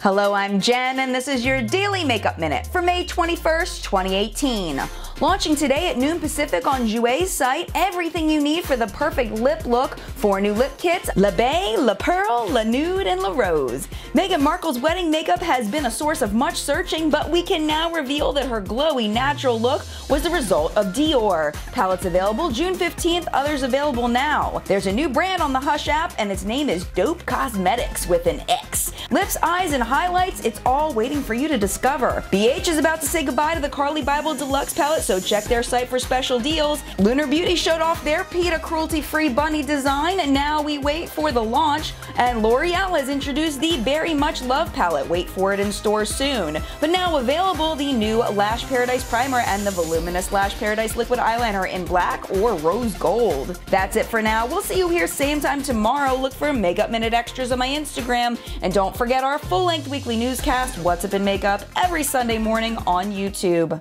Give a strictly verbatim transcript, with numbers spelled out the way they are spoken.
Hello, I'm Jen, and this is your Daily Makeup Minute for May twenty-first, twenty eighteen. Launching today at noon Pacific on Jouer's site, everything you need for the perfect lip look. Four new lip kits: La Bae, La Pearl, La Nude, and La Rose. Meghan Markle's wedding makeup has been a source of much searching, but we can now reveal that her glowy, natural look was the result of Dior. Palettes available June fifteenth, others available now. There's a new brand on the Hush app, and its name is Dope Cosmetics with an X. Lips, eyes, and highlights, it's all waiting for you to discover. B H is about to say goodbye to the Carli Bybel Deluxe palette, so check their site for special deals. Lunar Beauty showed off their PETA cruelty-free bunny design, and now we wait for the launch. And L'Oreal has introduced the Very Much Love palette. Wait for it in store soon. But now available, the new Lash Paradise Primer and the Voluminous Lash Paradise Liquid Eyeliner in black or rose gold. That's it for now. We'll see you here same time tomorrow. Look for Makeup Minute Extras on my Instagram, and don't forget our full-length weekly newscast, What's Up in Makeup, every Sunday morning on YouTube.